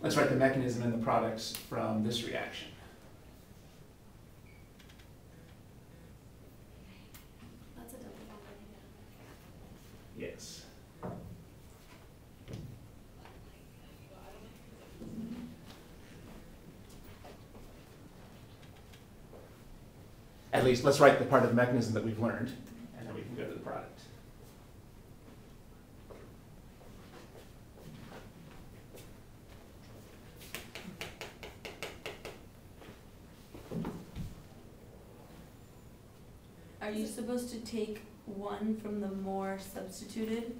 Let's write the mechanism and the products from this reaction. That's a double bond. Yes. At least let's write the part of the mechanism that we've learned, and then we can go to the product. Are you supposed to take one from the more substituted?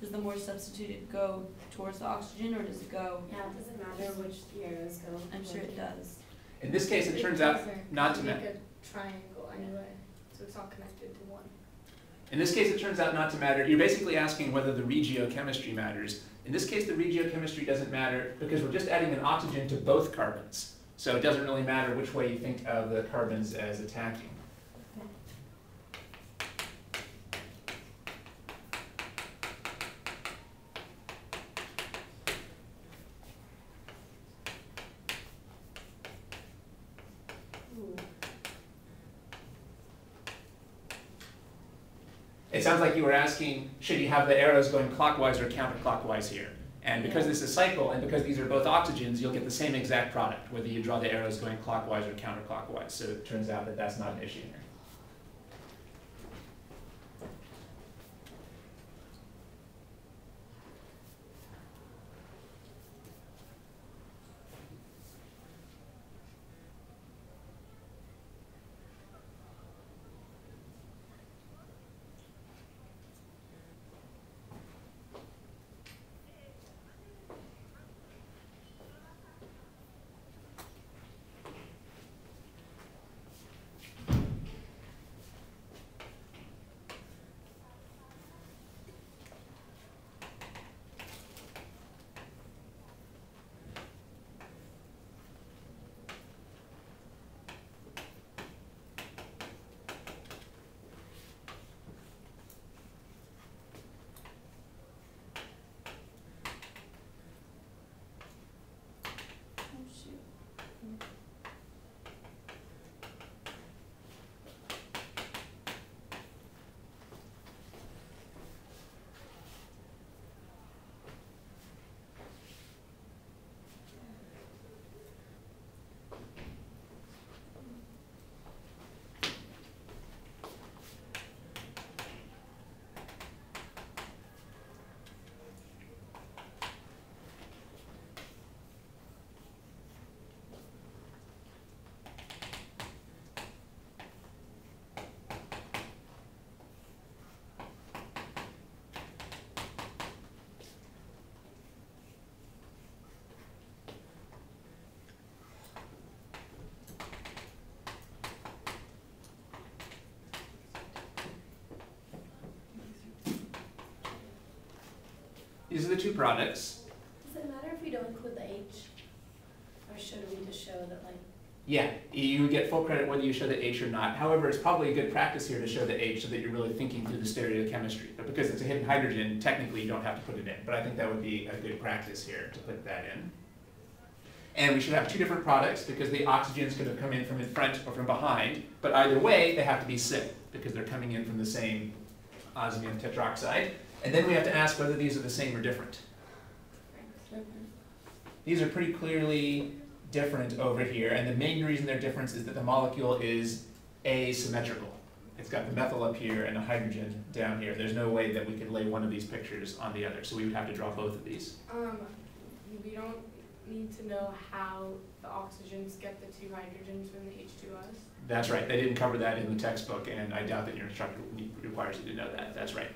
Does the more substituted go towards the oxygen, or does it go? Yeah, it doesn't matter which zeros go. I'm sure it does. In this case, it turns out not to matter. A triangle anyway, so it's all connected to one. In this case, it turns out not to matter. You're basically asking whether the regiochemistry matters. In this case, the regiochemistry doesn't matter because we're just adding an oxygen to both carbons. So it doesn't really matter which way you think of the carbons as attacking. It sounds like you were asking, should you have the arrows going clockwise or counterclockwise here? And because this is cycle, and because these are both oxygens, you'll get the same exact product, whether you draw the arrows going clockwise or counterclockwise. So it turns out that that's not an issue here. These are the two products. Does it matter if we don't include the H? Or should we just show that, like... Yeah, you get full credit whether you show the H or not. However, it's probably a good practice here to show the H so that you're really thinking through the stereochemistry. But because it's a hidden hydrogen, technically you don't have to put it in. But I think that would be a good practice here to put that in. And we should have two different products because the oxygens could have come in from in front or from behind. But either way, they have to be syn because they're coming in from the same osmium tetroxide. And then we have to ask whether these are the same or different. These are pretty clearly different over here, and the main reason they're different is that the molecule is asymmetrical. It's got the methyl up here and the hydrogen down here. There's no way that we could lay one of these pictures on the other, so we would have to draw both of these. We don't need to know how the oxygens get the two hydrogens from the H2Os? That's right. They didn't cover that in the textbook, and I doubt that your instructor requires you to know that. That's right.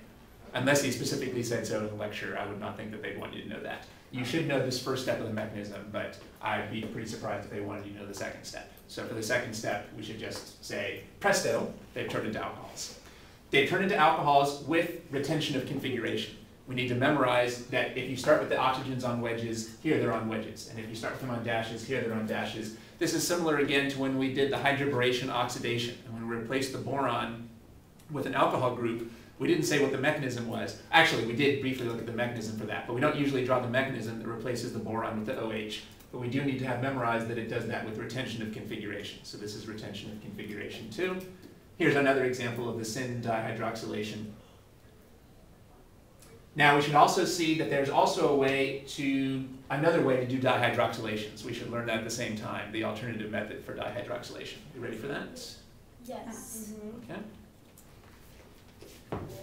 Unless he specifically said so in the lecture, I would not think that they'd want you to know that. You should know this first step of the mechanism, but I'd be pretty surprised if they wanted you to know the second step. So for the second step, we should just say, presto, they've turned into alcohols. They've turned into alcohols with retention of configuration. We need to memorize that if you start with the oxygens on wedges, here they're on wedges. And if you start with them on dashes, here they're on dashes. This is similar again to when we did the hydroboration oxidation. And when we replaced the boron with an alcohol group, We didn't say what the mechanism was. Actually, we did briefly look at the mechanism for that, but we don't usually draw the mechanism that replaces the boron with the OH. But we do need to have memorized that it does that with retention of configuration. So this is retention of configuration 2. Here's another example of the syn dihydroxylation. Now we should also see that there's also a way to, another way to do dihydroxylations. We should learn that at the same time, the alternative method for dihydroxylation. You ready for that? Yes. Mm-hmm. Okay.